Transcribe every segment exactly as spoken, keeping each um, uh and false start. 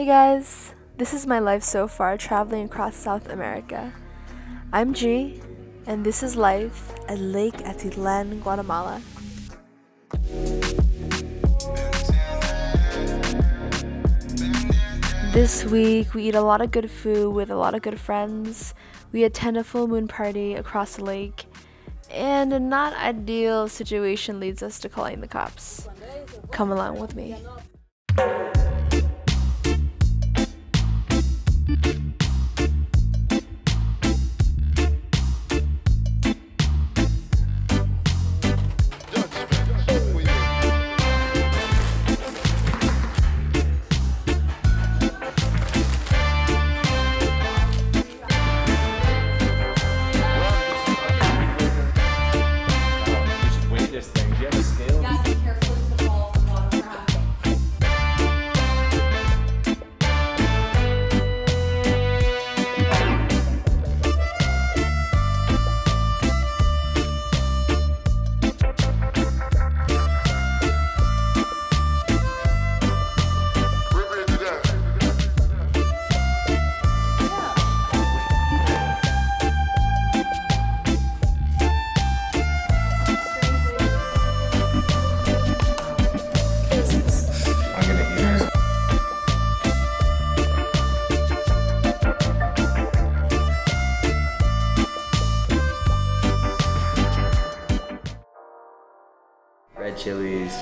Hey guys, this is my life so far traveling across South America. I'm G, and this is life at Lake Atitlan, Guatemala. This week, we eat a lot of good food with a lot of good friends. We attend a full moon party across the lake, and a not ideal situation leads us to calling the cops. Come along with me. Red chilies,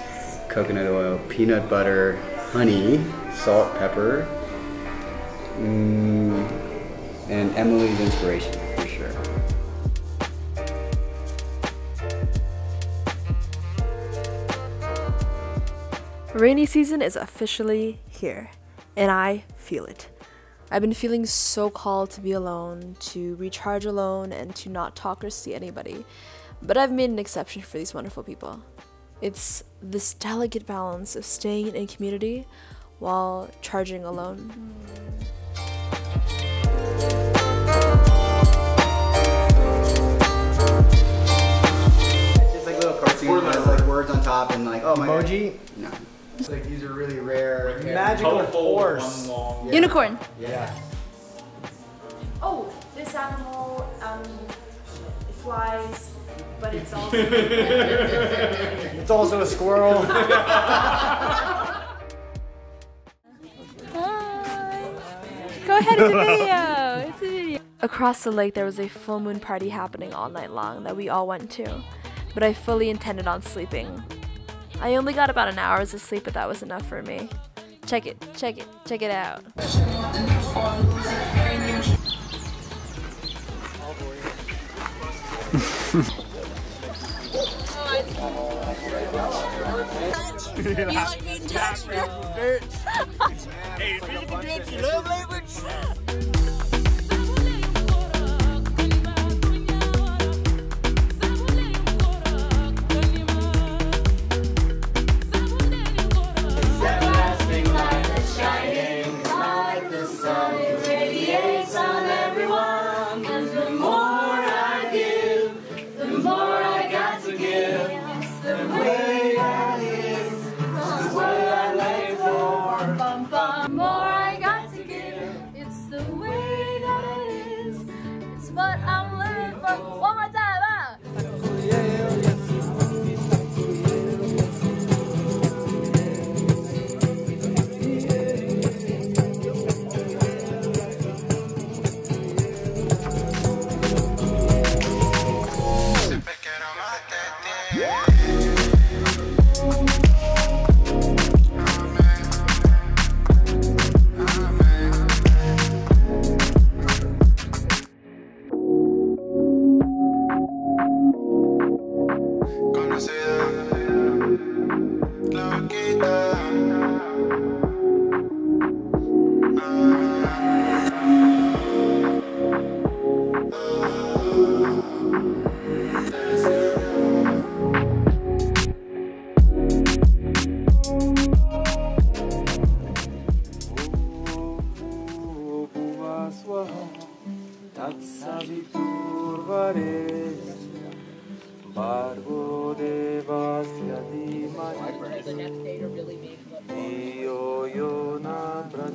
coconut oil, peanut butter, honey, salt, pepper, mm, and Emily's inspiration for sure. Rainy season is officially here, and I feel it. I've been feeling so called to be alone, to recharge alone, and to not talk or see anybody. But I've made an exception for these wonderful people. It's this delicate balance of staying in community while charging alone. It's just like little cartoons, there's like words on top and like, oh my god. Emoji? No. It's like these are really rare. Magical horse. Yeah. Unicorn. Yeah. Oh, this animal um, flies. But it's also it's also a squirrel. Hi. Go ahead, it's a video. It's a video. Across the lake, there was a full moon party happening all night long that we all went to, but I fully intended on sleeping. I only got about an hour's of sleep, but that was enough for me. Check it, check it, check it out. You like being touched? Hey, if you can do it, you love language.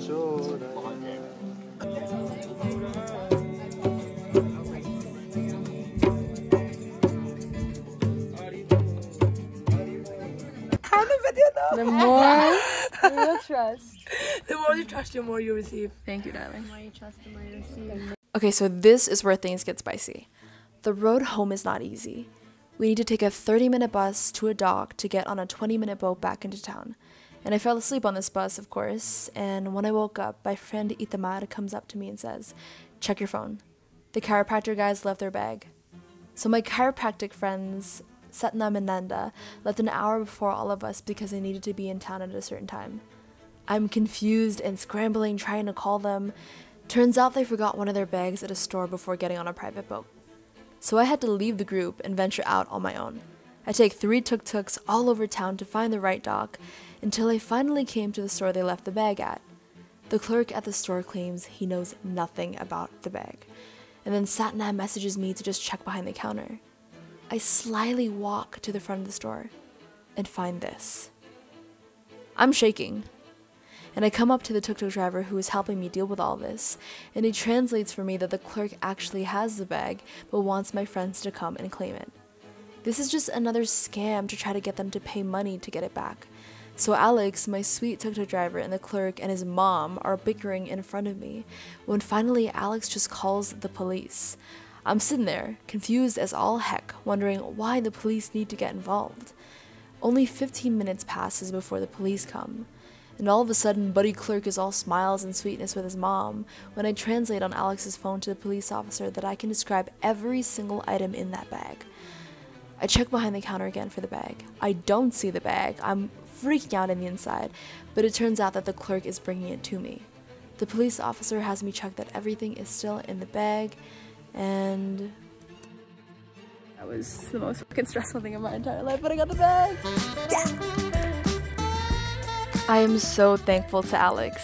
The more you trust, the more you trust, the more you receive. Thank you, darling. The more you trust, the more you receive. Okay, so this is where things get spicy. The road home is not easy. We need to take a thirty minute bus to a dock to get on a twenty minute boat back into town. And I fell asleep on this bus, of course, and when I woke up, my friend Itamar comes up to me and says, "Check your phone. The chiropractor guys left their bag." So my chiropractic friends, Satnam and Nanda, left an hour before all of us because they needed to be in town at a certain time. I'm confused and scrambling, trying to call them. Turns out they forgot one of their bags at a store before getting on a private boat. So I had to leave the group and venture out on my own. I take three tuk-tuks all over town to find the right dock until I finally came to the store they left the bag at. The clerk at the store claims he knows nothing about the bag. And then Satnam messages me to just check behind the counter. I slyly walk to the front of the store and find this. I'm shaking, and I come up to the tuk-tuk driver who is helping me deal with all this, and he translates for me that the clerk actually has the bag but wants my friends to come and claim it. This is just another scam to try to get them to pay money to get it back. So Alex, my sweet tuk-tuk driver, and the clerk and his mom are bickering in front of me when finally Alex just calls the police. I'm sitting there, confused as all heck, wondering why the police need to get involved. Only fifteen minutes passes before the police come, and all of a sudden Buddy Clerk is all smiles and sweetness with his mom when I translate on Alex's phone to the police officer that I can describe every single item in that bag. I check behind the counter again for the bag. I don't see the bag. I'm freaking out on the inside, but it turns out that the clerk is bringing it to me. The police officer has me check that everything is still in the bag, and that was the most fucking stressful thing of my entire life, but I got the bag. Yeah. I am so thankful to Alex.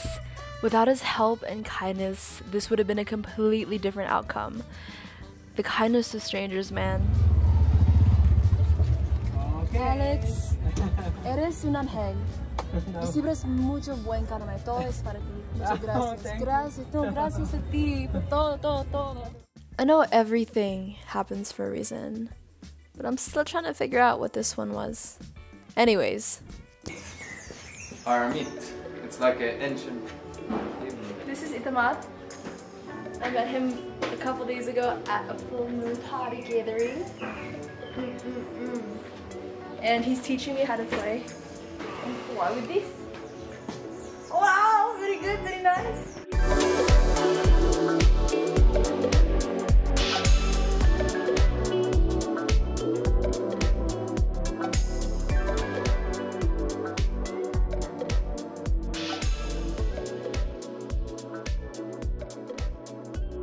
Without his help and kindness, this would have been a completely different outcome. The kindness to strangers, man. Okay. Alex, eres un ángel. No. Y siempre es mucho buen karma. Todo es para ti. Muchas gracias. Gracias. No, gracias a ti por todo, todo, todo. I know everything happens for a reason, but I'm still trying to figure out what this one was. Anyways. Our meat. It's like an ancient. This is Itamar. I met him a couple days ago at a full moon party gathering. Mm -mm -mm. And he's teaching me how to play. What with this? Wow, very good, very nice.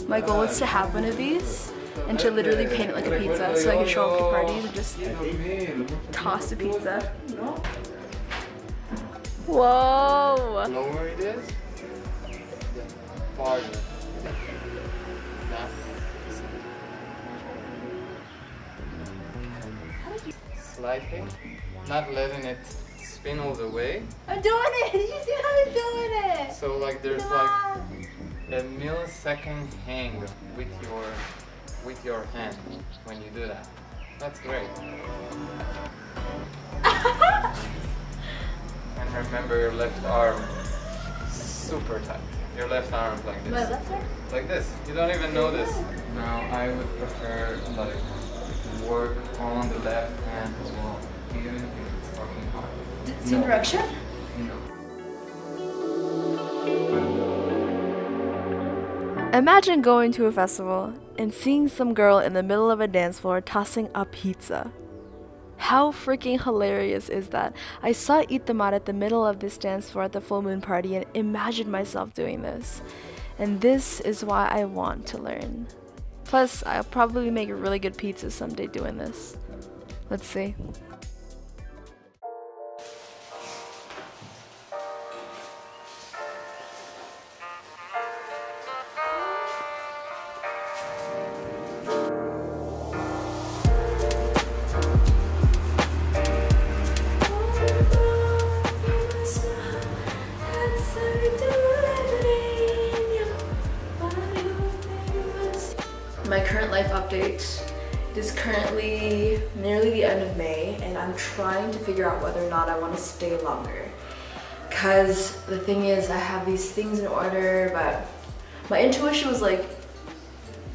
My goal is to have one of these and to literally paint it like a pizza so I can show up to parties and just toss a pizza. Whoa! You know where it is? Party. Sliding, not letting it spin all the way. I'm doing it! Did you see how I'm doing it? So like there's like a millisecond hang with your with your hand when you do that. That's great. And remember your left arm super tight. Your left arm like this. My left arm? Like this. You don't even know this. Now I would prefer like work on the left hand as well. Even if it's fucking hard. Same no. Direction? No. Imagine going to a festival and seeing some girl in the middle of a dance floor tossing a pizza. How freaking hilarious is that? I saw Itamar at the middle of this dance floor at the full moon party and imagined myself doing this. And this is why I want to learn. Plus, I'll probably make a really good pizza someday doing this. Let's see. my current life update. It is currently nearly the end of May, and I'm trying to figure out whether or not I want to stay longer. Because the thing is, I have these things in order, but my intuition was like,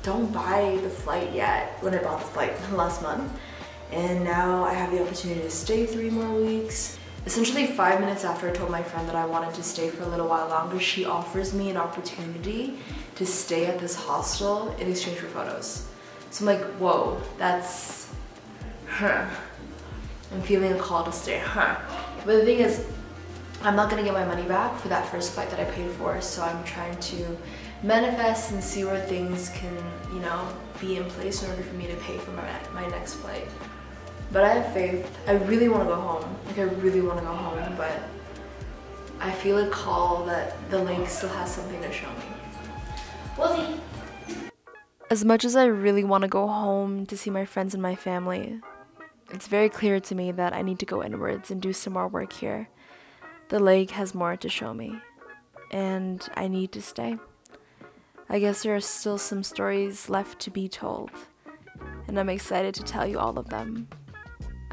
don't buy the flight yet, when I bought the flight last month. And now I have the opportunity to stay three more weeks. Essentially five minutes after I told my friend that I wanted to stay for a little while longer, she offers me an opportunity to stay at this hostel in exchange for photos. So I'm like, whoa, that's, huh. I'm feeling a call to stay, huh. But the thing is, I'm not gonna get my money back for that first flight that I paid for, so I'm trying to manifest and see where things can, you know, be in place in order for me to pay for my, my next flight. But I have faith. I really want to go home. Like, I really want to go home, but I feel a call that the link still has something to show me. We'll see. As much as I really want to go home to see my friends and my family, it's very clear to me that I need to go inwards and do some more work here. The lake has more to show me, and I need to stay. I guess there are still some stories left to be told, and I'm excited to tell you all of them.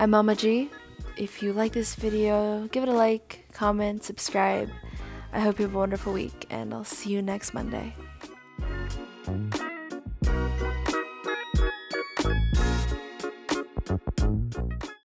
I'm Mama G. If you like this video, give it a like, comment, subscribe. I hope you have a wonderful week, and I'll see you next Monday.